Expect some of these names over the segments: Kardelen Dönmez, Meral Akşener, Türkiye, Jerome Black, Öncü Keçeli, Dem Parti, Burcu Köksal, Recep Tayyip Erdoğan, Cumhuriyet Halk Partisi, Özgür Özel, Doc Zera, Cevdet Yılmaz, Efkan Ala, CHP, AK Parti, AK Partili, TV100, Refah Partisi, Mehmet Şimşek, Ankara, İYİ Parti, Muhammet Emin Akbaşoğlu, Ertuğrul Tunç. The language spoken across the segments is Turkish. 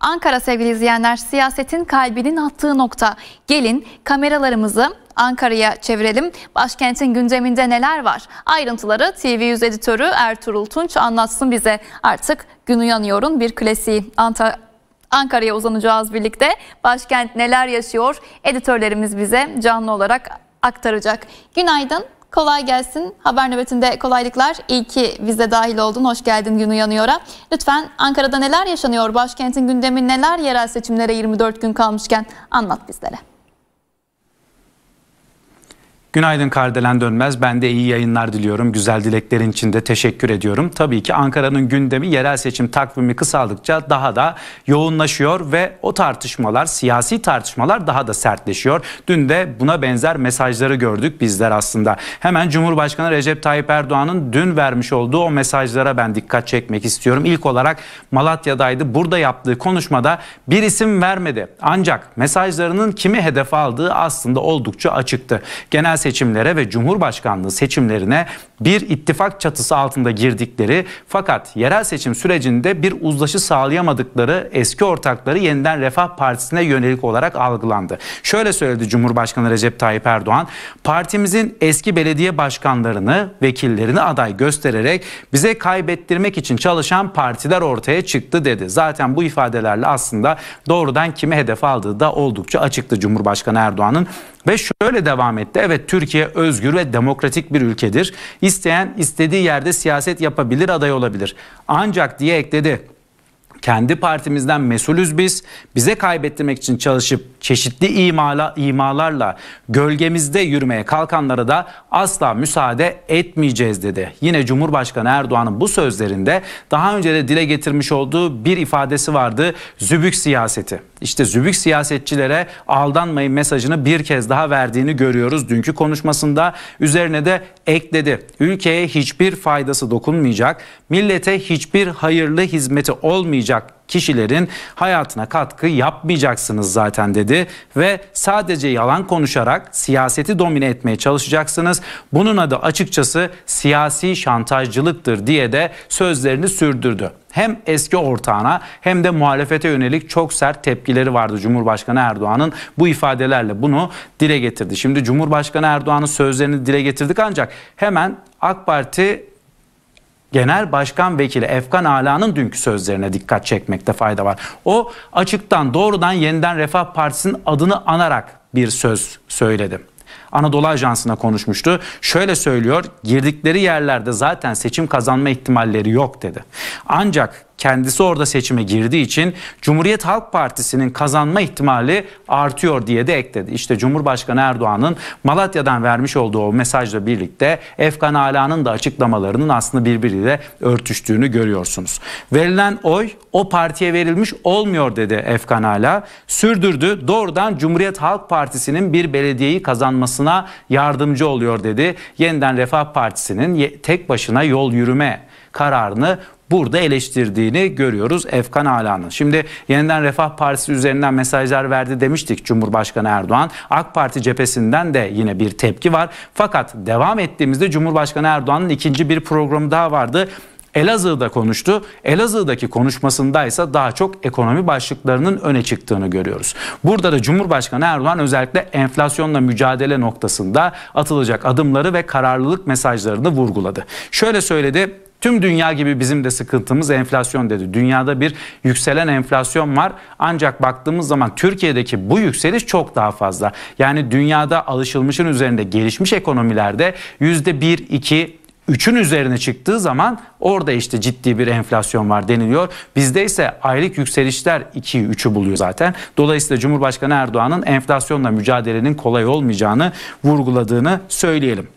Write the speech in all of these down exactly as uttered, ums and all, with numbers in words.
Ankara sevgili izleyenler, siyasetin kalbinin attığı nokta. Gelin kameralarımızı Ankara'ya çevirelim. Başkentin gündeminde neler var? Ayrıntıları T V yüz editörü Ertuğrul Tunç anlatsın bize. Artık gün uyanıyorun bir klasiği. Ankara'ya uzanacağız birlikte. Başkent neler yaşıyor? Editörlerimiz bize canlı olarak aktaracak. Günaydın. Kolay gelsin. Haber nöbetinde kolaylıklar. İyi ki biz de dahil oldun. Hoş geldin Gün Uyanıyor'a. Lütfen Ankara'da neler yaşanıyor? Başkentin gündemi neler yerel seçimlere yirmi dört gün kalmışken anlat bizlere. Günaydın Kardelen Dönmez. Ben de iyi yayınlar diliyorum. Güzel dileklerin için de teşekkür ediyorum. Tabii ki Ankara'nın gündemi yerel seçim takvimi kısaldıkça daha da yoğunlaşıyor ve o tartışmalar, siyasi tartışmalar daha da sertleşiyor. Dün de buna benzer mesajları gördük bizler aslında. Hemen Cumhurbaşkanı Recep Tayyip Erdoğan'ın dün vermiş olduğu o mesajlara ben dikkat çekmek istiyorum. İlk olarak Malatya'daydı. Burada yaptığı konuşmada bir isim vermedi. Ancak mesajlarının kimi hedef aldığı aslında oldukça açıktı. Genel seçimlere ve Cumhurbaşkanlığı seçimlerine bir ittifak çatısı altında girdikleri fakat yerel seçim sürecinde bir uzlaşı sağlayamadıkları eski ortakları yeniden Refah Partisi'ne yönelik olarak algılandı. Şöyle söyledi Cumhurbaşkanı Recep Tayyip Erdoğan, "Partimizin eski belediye başkanlarını, vekillerini aday göstererek bize kaybettirmek için çalışan partiler ortaya çıktı" dedi. Zaten bu ifadelerle aslında doğrudan kimi hedef aldığı da oldukça açıktı Cumhurbaşkanı Erdoğan'ın. Ve şöyle devam etti. Evet, Türkiye özgür ve demokratik bir ülkedir. İsteyen istediği yerde siyaset yapabilir, aday olabilir. Ancak diye ekledi. Kendi partimizden mesulüz biz. Bize kaybettirmek için çalışıp çeşitli imala, imalarla gölgemizde yürümeye kalkanlara da asla müsaade etmeyeceğiz dedi. Yine Cumhurbaşkanı Erdoğan'ın bu sözlerinde daha önce de dile getirmiş olduğu bir ifadesi vardı. Zübük siyaseti. İşte zübük siyasetçilere aldanmayın mesajını bir kez daha verdiğini görüyoruz dünkü konuşmasında. Üzerine de ekledi. Ülkeye hiçbir faydası dokunmayacak, millete hiçbir hayırlı hizmeti olmayacak kişilerin hayatına katkı yapmayacaksınız zaten dedi ve sadece yalan konuşarak siyaseti domine etmeye çalışacaksınız. Bunun adı açıkçası siyasi şantajcılıktır diye de sözlerini sürdürdü. Hem eski ortağına hem de muhalefete yönelik çok sert tepkileri vardı Cumhurbaşkanı Erdoğan'ın. Bu ifadelerle bunu dile getirdi. Şimdi Cumhurbaşkanı Erdoğan'ın sözlerini dile getirdik ancak hemen AK Parti Genel Başkan Vekili Efkan Ala'nın dünkü sözlerine dikkat çekmekte fayda var. O açıktan doğrudan yeniden Refah Partisi'nin adını anarak bir söz söyledi. Anadolu Ajansı'na konuşmuştu. Şöyle söylüyor, girdikleri yerlerde zaten seçim kazanma ihtimalleri yok dedi. Ancak kendisi orada seçime girdiği için Cumhuriyet Halk Partisi'nin kazanma ihtimali artıyor diye de ekledi. İşte Cumhurbaşkanı Erdoğan'ın Malatya'dan vermiş olduğu o mesajla birlikte Efkan Ala'nın da açıklamalarının aslında birbiriyle örtüştüğünü görüyorsunuz. Verilen oy o partiye verilmiş olmuyor dedi Efkan Ala. Sürdürdü, doğrudan Cumhuriyet Halk Partisi'nin bir belediyeyi kazanmasına yardımcı oluyor dedi. Yeniden Refah Partisi'nin tek başına yol yürüme kararını burada eleştirdiğini görüyoruz Efkan Ala'nın. Şimdi yeniden Refah Partisi üzerinden mesajlar verdi demiştik Cumhurbaşkanı Erdoğan. AK Parti cephesinden de yine bir tepki var. Fakat devam ettiğimizde Cumhurbaşkanı Erdoğan'ın ikinci bir programı daha vardı. Elazığ'da konuştu. Elazığ'daki konuşmasındaysa daha çok ekonomi başlıklarının öne çıktığını görüyoruz. Burada da Cumhurbaşkanı Erdoğan özellikle enflasyonla mücadele noktasında atılacak adımları ve kararlılık mesajlarını vurguladı. Şöyle söyledi. Tüm dünya gibi bizim de sıkıntımız enflasyon dedi. Dünyada bir yükselen enflasyon var. Ancak baktığımız zaman Türkiye'deki bu yükseliş çok daha fazla. Yani dünyada alışılmışın üzerinde gelişmiş ekonomilerde yüzde bir, iki, üçün üzerine çıktığı zaman orada işte ciddi bir enflasyon var deniliyor. Bizde ise aylık yükselişler ikiyi üçü buluyor zaten. Dolayısıyla Cumhurbaşkanı Erdoğan'ın enflasyonla mücadelenin kolay olmayacağını vurguladığını söyleyelim.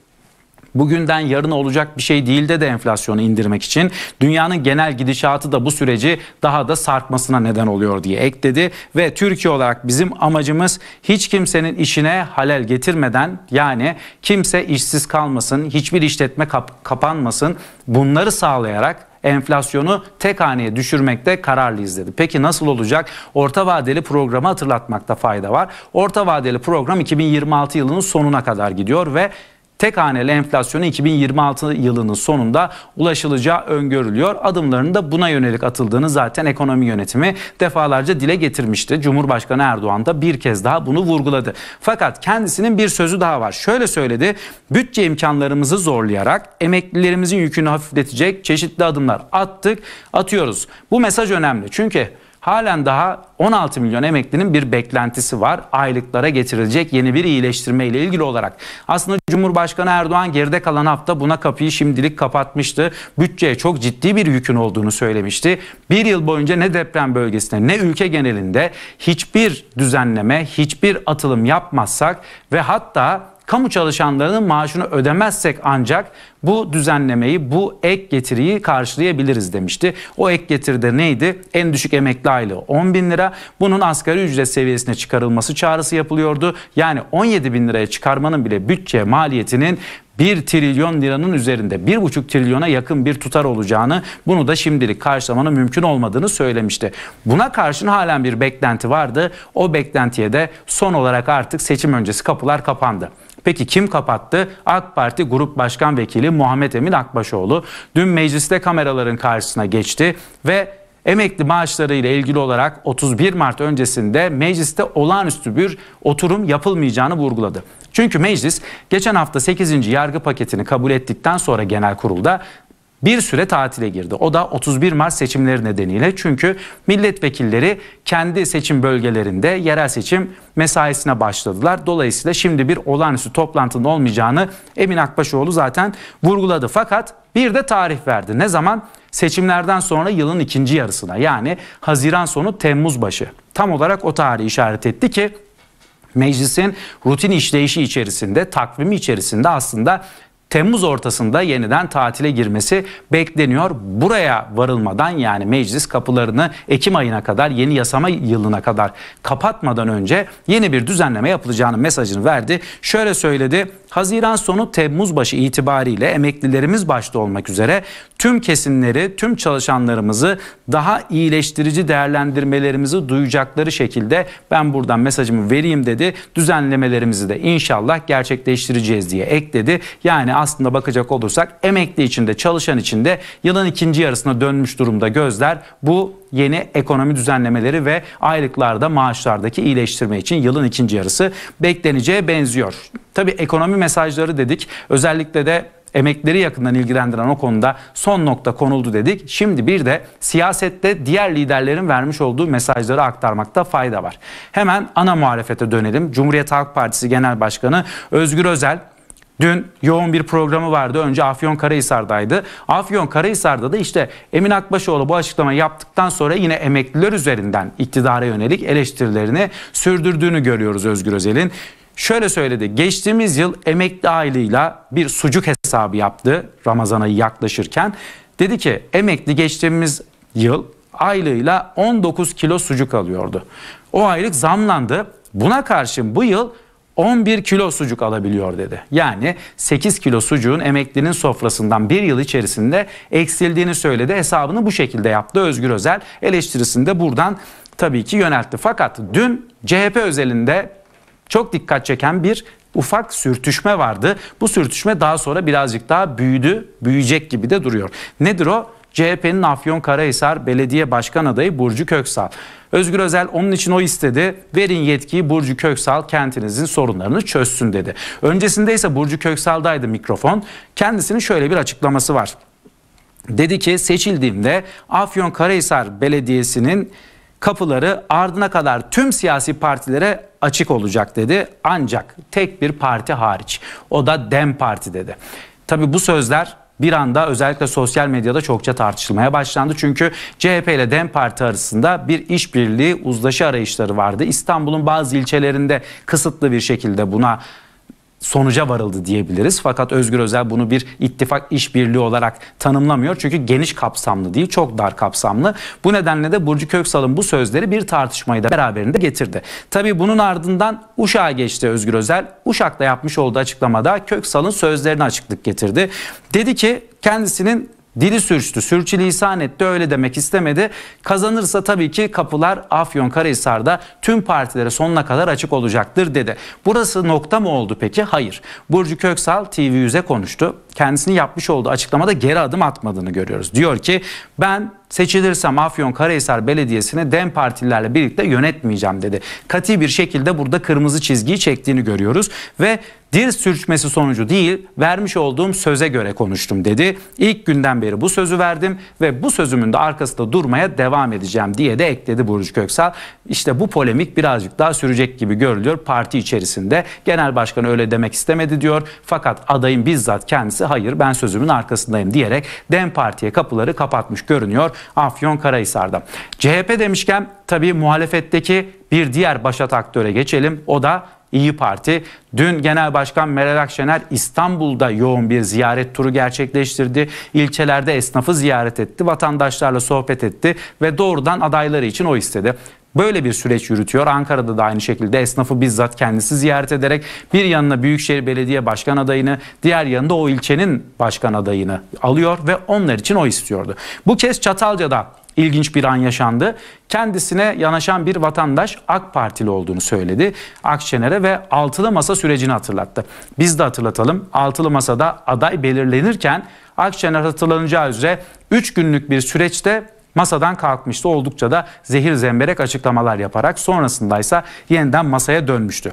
Bugünden yarına olacak bir şey değil de de enflasyonu indirmek için dünyanın genel gidişatı da bu süreci daha da sarkmasına neden oluyor diye ekledi. Ve Türkiye olarak bizim amacımız hiç kimsenin işine halel getirmeden, yani kimse işsiz kalmasın, hiçbir işletme kap- kapanmasın, bunları sağlayarak enflasyonu tek haneye düşürmekte kararlıyız dedi. Peki nasıl olacak? Orta vadeli programı hatırlatmakta fayda var. Orta vadeli program iki bin yirmi altı yılının sonuna kadar gidiyor ve tek haneli enflasyona iki bin yirmi altı yılının sonunda ulaşılacağı öngörülüyor. Adımların da buna yönelik atıldığını zaten ekonomi yönetimi defalarca dile getirmişti. Cumhurbaşkanı Erdoğan da bir kez daha bunu vurguladı. Fakat kendisinin bir sözü daha var. Şöyle söyledi: bütçe imkanlarımızı zorlayarak emeklilerimizin yükünü hafifletecek çeşitli adımlar attık, atıyoruz. Bu mesaj önemli çünkü halen daha on altı milyon emeklinin bir beklentisi var. Aylıklara getirilecek yeni bir iyileştirme ile ilgili olarak. Aslında Cumhurbaşkanı Erdoğan geride kalan hafta buna kapıyı şimdilik kapatmıştı. Bütçeye çok ciddi bir yükün olduğunu söylemişti. Bir yıl boyunca ne deprem bölgesine ne ülke genelinde hiçbir düzenleme, hiçbir atılım yapmazsak ve hatta kamu çalışanlarının maaşını ödemezsek ancak bu düzenlemeyi, bu ek getiriyi karşılayabiliriz demişti. O ek getiri de neydi? En düşük emekli aylığı on bin lira. Bunun asgari ücret seviyesine çıkarılması çağrısı yapılıyordu. Yani on yedi bin liraya çıkarmanın bile bütçe maliyetinin bir trilyon liranın üzerinde, bir buçuk trilyona yakın bir tutar olacağını, bunu da şimdilik karşılamanın mümkün olmadığını söylemişti. Buna karşın halen bir beklenti vardı. O beklentiye de son olarak artık seçim öncesi kapılar kapandı. Peki kim kapattı? AK Parti Grup Başkan Vekili Muhammet Emin Akbaşoğlu dün mecliste kameraların karşısına geçti ve emekli maaşları ile ilgili olarak otuz bir Mart öncesinde mecliste olağanüstü bir oturum yapılmayacağını vurguladı. Çünkü meclis geçen hafta sekizinci yargı paketini kabul ettikten sonra genel kurulda bir süre tatile girdi. O da otuz bir Mart seçimleri nedeniyle. Çünkü milletvekilleri kendi seçim bölgelerinde yerel seçim mesaisine başladılar. Dolayısıyla şimdi bir olağanüstü toplantının olmayacağını Emin Akbaşoğlu zaten vurguladı. Fakat bir de tarih verdi. Ne zaman? Seçimlerden sonra yılın ikinci yarısına, yani Haziran sonu Temmuz başı. Tam olarak o tarihi işaret etti ki meclisin rutin işleyişi içerisinde, takvimi içerisinde aslında Temmuz ortasında yeniden tatile girmesi bekleniyor. Buraya varılmadan, yani meclis kapılarını Ekim ayına kadar, yeni yasama yılına kadar kapatmadan önce yeni bir düzenleme yapılacağının mesajını verdi. Şöyle söyledi: Haziran sonu Temmuz başı itibariyle emeklilerimiz başta olmak üzere tüm kesimleri, tüm çalışanlarımızı daha iyileştirici değerlendirmelerimizi duyacakları şekilde ben buradan mesajımı vereyim dedi. Düzenlemelerimizi de inşallah gerçekleştireceğiz diye ekledi. Yani aslında bakacak olursak emekli içinde, çalışan içinde yılın ikinci yarısına dönmüş durumda gözler. Bu yeni ekonomi düzenlemeleri ve aylıklarda, maaşlardaki iyileştirme için yılın ikinci yarısı bekleneceğe benziyor. Tabii ekonomi mesajları dedik. Özellikle de emekleri yakından ilgilendiren o konuda son nokta konuldu dedik. Şimdi bir de siyasette diğer liderlerin vermiş olduğu mesajları aktarmakta fayda var. Hemen ana muhalefete dönelim. Cumhuriyet Halk Partisi Genel Başkanı Özgür Özel dün yoğun bir programı vardı. Önce Afyonkarahisar'daydı. Afyonkarahisar'da da işte Emin Akbaşoğlu bu açıklamayı yaptıktan sonra yine emekliler üzerinden iktidara yönelik eleştirilerini sürdürdüğünü görüyoruz Özgür Özel'in. Şöyle söyledi: geçtiğimiz yıl emekli aylığıyla bir sucuk hesabı yaptı Ramazan'a yaklaşırken. Dedi ki emekli geçtiğimiz yıl aylığıyla on dokuz kilo sucuk alıyordu. O aylık zamlandı. Buna karşın bu yıl on bir kilo sucuk alabiliyor dedi. Yani sekiz kilo sucuğun emeklinin sofrasından bir yıl içerisinde eksildiğini söyledi. Hesabını bu şekilde yaptı Özgür Özel. Eleştirisini de buradan tabii ki yöneltti. Fakat dün C H P özelinde çok dikkat çeken bir ufak sürtüşme vardı. Bu sürtüşme daha sonra birazcık daha büyüdü, büyüyecek gibi de duruyor. Nedir o? C H P'nin Afyonkarahisar Belediye Başkan Adayı Burcu Köksal. Özgür Özel onun için o istedi. Verin yetkiyi Burcu Köksal kentinizin sorunlarını çözsün dedi. Öncesinde ise Burcu Köksal'daydı mikrofon. Kendisinin şöyle bir açıklaması var. Dedi ki seçildiğimde Afyonkarahisar Belediyesi'nin kapıları ardına kadar tüm siyasi partilere açık olacak dedi. Ancak tek bir parti hariç. O da Dem Parti dedi. Tabii bu sözler bir anda özellikle sosyal medyada çokça tartışılmaya başlandı. Çünkü C H P ile Dem Parti arasında bir işbirliği, uzlaşı arayışları vardı. İstanbul'un bazı ilçelerinde kısıtlı bir şekilde buna sonuca varıldı diyebiliriz. Fakat Özgür Özel bunu bir ittifak işbirliği olarak tanımlamıyor. Çünkü geniş kapsamlı değil, çok dar kapsamlı. Bu nedenle de Burcu Köksal'ın bu sözleri bir tartışmayı da beraberinde getirdi. Tabii bunun ardından Uşak'a geçti Özgür Özel. Uşak'ta yapmış olduğu açıklamada Köksal'ın sözlerine açıklık getirdi. Dedi ki kendisinin Dili sürçtü, sürçülisan etti, öyle demek istemedi. Kazanırsa tabii ki kapılar Afyonkarahisar'da tüm partilere sonuna kadar açık olacaktır dedi. Burası nokta mı oldu peki? Hayır. Burcu Köksal T V yüze konuştu. Kendisini yapmış olduğu açıklamada geri adım atmadığını görüyoruz. Diyor ki ben seçilirsem Afyonkarahisar Belediyesi'ni Dem Partililerle birlikte yönetmeyeceğim dedi. Katı bir şekilde burada kırmızı çizgiyi çektiğini görüyoruz ve dil sürçmesi sonucu değil, vermiş olduğum söze göre konuştum dedi. İlk günden beri bu sözü verdim ve bu sözümün de arkasında durmaya devam edeceğim diye de ekledi Burcu Köksal. İşte bu polemik birazcık daha sürecek gibi görülüyor parti içerisinde. Genel başkan öyle demek istemedi diyor. Fakat adayın bizzat kendisi hayır ben sözümün arkasındayım diyerek Dem Parti'ye kapıları kapatmış görünüyor Afyonkarahisar'da. C H P demişken tabii muhalefetteki bir diğer başat aktöre geçelim. O da İYİ Parti. Dün Genel Başkan Meral Akşener İstanbul'da yoğun bir ziyaret turu gerçekleştirdi. İlçelerde esnafı ziyaret etti, vatandaşlarla sohbet etti ve doğrudan adayları için oy istedi. Böyle bir süreç yürütüyor. Ankara'da da aynı şekilde esnafı bizzat kendisi ziyaret ederek bir yanına Büyükşehir Belediye Başkan adayını, diğer yanında o ilçenin başkan adayını alıyor ve onlar için oy istiyordu. Bu kez Çatalca'da İlginç bir an yaşandı. Kendisine yanaşan bir vatandaş AK Partili olduğunu söyledi Akşener'e ve altılı masa sürecini hatırlattı. Biz de hatırlatalım. Altılı masada aday belirlenirken Akşener hatırlanacağı üzere üç günlük bir süreçte masadan kalkmıştı. Oldukça da zehir zemberek açıklamalar yaparak sonrasındaysa yeniden masaya dönmüştü.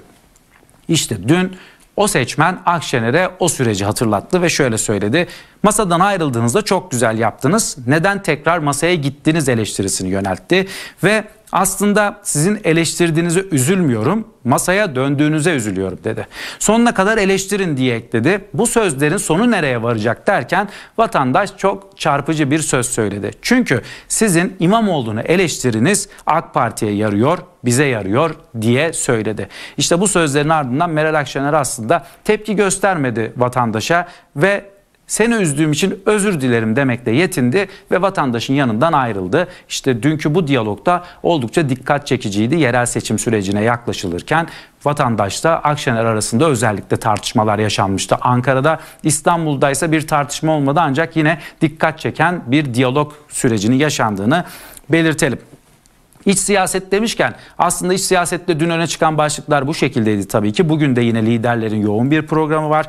İşte dün o seçmen Akşener'e o süreci hatırlattı ve şöyle söyledi. Masadan ayrıldığınızda çok güzel yaptınız. Neden tekrar masaya gittiniz eleştirisini yöneltti. Ve aslında sizin eleştirdiğinize üzülmüyorum, masaya döndüğünüze üzülüyorum dedi. Sonuna kadar eleştirin diye ekledi. Bu sözlerin sonu nereye varacak derken vatandaş çok çarpıcı bir söz söyledi. Çünkü sizin İmamoğlu'nu eleştiriniz AK Parti'ye yarıyor, bize yarıyor diye söyledi. İşte bu sözlerin ardından Meral Akşener aslında tepki göstermedi vatandaşa ve seni üzdüğüm için özür dilerim demekle yetindi ve vatandaşın yanından ayrıldı. İşte dünkü bu diyalogda oldukça dikkat çekiciydi. Yerel seçim sürecine yaklaşılırken vatandaşla Akşener arasında özellikle tartışmalar yaşanmıştı. Ankara'da, İstanbul'da ise bir tartışma olmadı ancak yine dikkat çeken bir diyalog sürecinin yaşandığını belirtelim. İç siyaset demişken aslında iç siyasette dün öne çıkan başlıklar bu şekildeydi tabii ki. Bugün de yine liderlerin yoğun bir programı var.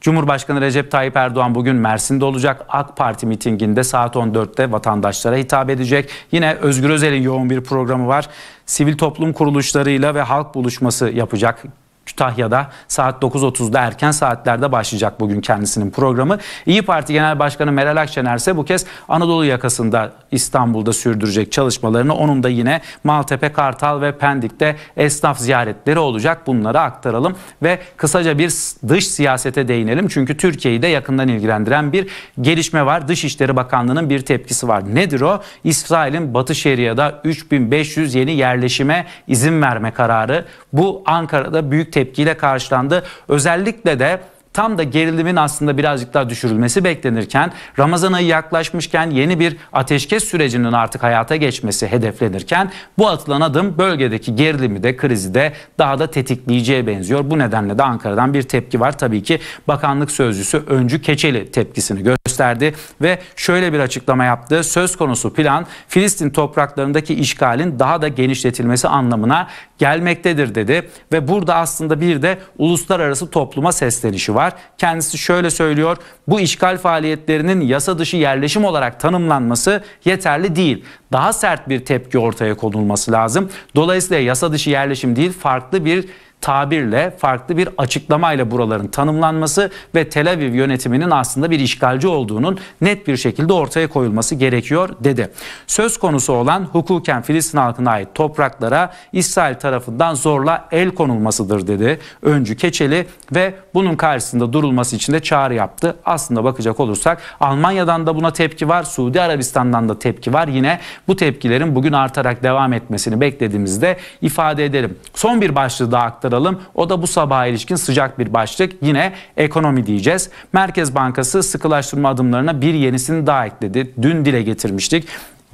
Cumhurbaşkanı Recep Tayyip Erdoğan bugün Mersin'de olacak. AK Parti mitinginde saat on dörtte vatandaşlara hitap edecek. Yine Özgür Özel'in yoğun bir programı var. Sivil toplum kuruluşlarıyla ve halk buluşması yapacak. Kütahya'da saat dokuz otuzda erken saatlerde başlayacak bugün kendisinin programı. İYİ Parti Genel Başkanı Meral Akşener ise bu kez Anadolu yakasında İstanbul'da sürdürecek çalışmalarını. Onun da yine Maltepe, Kartal ve Pendik'te esnaf ziyaretleri olacak. Bunları aktaralım ve kısaca bir dış siyasete değinelim. Çünkü Türkiye'yi de yakından ilgilendiren bir gelişme var. Dışişleri Bakanlığı'nın bir tepkisi var. Nedir o? İsrail'in Batı Şeria'da üç bin beş yüz yeni yerleşime izin verme kararı. Bu Ankara'da büyük tepkiyle karşılandı. Özellikle de tam da gerilimin aslında birazcık daha düşürülmesi beklenirken, Ramazan ayı yaklaşmışken yeni bir ateşkes sürecinin artık hayata geçmesi hedeflenirken bu atılan adım bölgedeki gerilimi de krizi de daha da tetikleyeceğe benziyor. Bu nedenle de Ankara'dan bir tepki var. Tabii ki bakanlık sözcüsü Öncü Keçeli tepkisini gösterdi ve şöyle bir açıklama yaptı. Söz konusu plan Filistin topraklarındaki işgalin daha da genişletilmesi anlamına gelmektedir dedi ve burada aslında bir de uluslararası topluma seslenişi var. Var. Kendisi şöyle söylüyor, bu işgal faaliyetlerinin yasa dışı yerleşim olarak tanımlanması yeterli değil. Daha sert bir tepki ortaya konulması lazım. Dolayısıyla yasa dışı yerleşim değil, farklı bir tabirle, farklı bir açıklamayla buraların tanımlanması ve Tel Aviv yönetiminin aslında bir işgalci olduğunun net bir şekilde ortaya koyulması gerekiyor dedi. Söz konusu olan hukuken Filistin halkına ait topraklara İsrail tarafından zorla el konulmasıdır dedi Öncü Keçeli ve bunun karşısında durulması için de çağrı yaptı. Aslında bakacak olursak Almanya'dan da buna tepki var, Suudi Arabistan'dan da tepki var. Yine bu tepkilerin bugün artarak devam etmesini beklediğimizde ifade edelim. Son bir başlığı daha aktaralım. O da bu sabaha ilişkin sıcak bir başlık. Yine ekonomi diyeceğiz. Merkez Bankası sıkılaştırma adımlarına bir yenisini daha ekledi. Dün dile getirmiştik.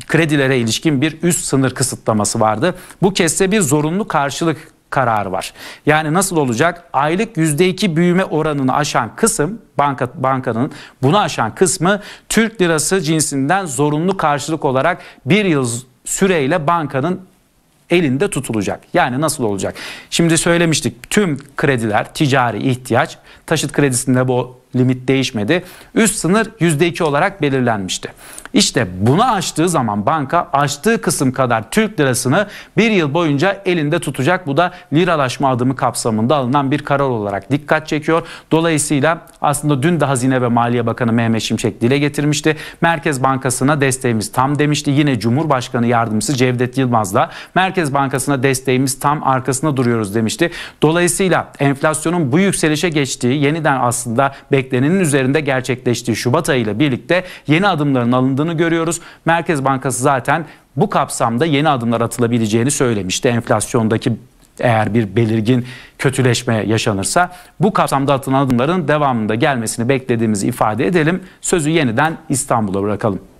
Kredilere ilişkin bir üst sınır kısıtlaması vardı. Bu kez de bir zorunlu karşılık kararı var. Yani nasıl olacak? Aylık yüzde iki büyüme oranını aşan kısım, banka, bankanın bunu aşan kısmı Türk lirası cinsinden zorunlu karşılık olarak bir yıl süreyle bankanın elinde tutulacak. Yani nasıl olacak? Şimdi söylemiştik, tüm krediler ticari ihtiyaç, taşıt kredisinde bu limit değişmedi. Üst sınır yüzde iki olarak belirlenmişti. İşte bunu aştığı zaman banka aştığı kısım kadar Türk lirasını bir yıl boyunca elinde tutacak. Bu da liralaşma adımı kapsamında alınan bir karar olarak dikkat çekiyor. Dolayısıyla aslında dün de Hazine ve Maliye Bakanı Mehmet Şimşek dile getirmişti. Merkez Bankası'na desteğimiz tam demişti. Yine Cumhurbaşkanı Yardımcısı Cevdet Yılmaz'la Merkez Bankası'na desteğimiz tam, arkasına duruyoruz demişti. Dolayısıyla enflasyonun bu yükselişe geçtiği, yeniden aslında beklenenin üzerinde gerçekleştiği Şubat ayıyla birlikte yeni adımların alındığını görüyoruz. Merkez Bankası zaten bu kapsamda yeni adımlar atılabileceğini söylemişti. Enflasyondaki eğer bir belirgin kötüleşme yaşanırsa bu kapsamda atılan adımların devamında gelmesini beklediğimizi ifade edelim. Sözü yeniden İstanbul'a bırakalım.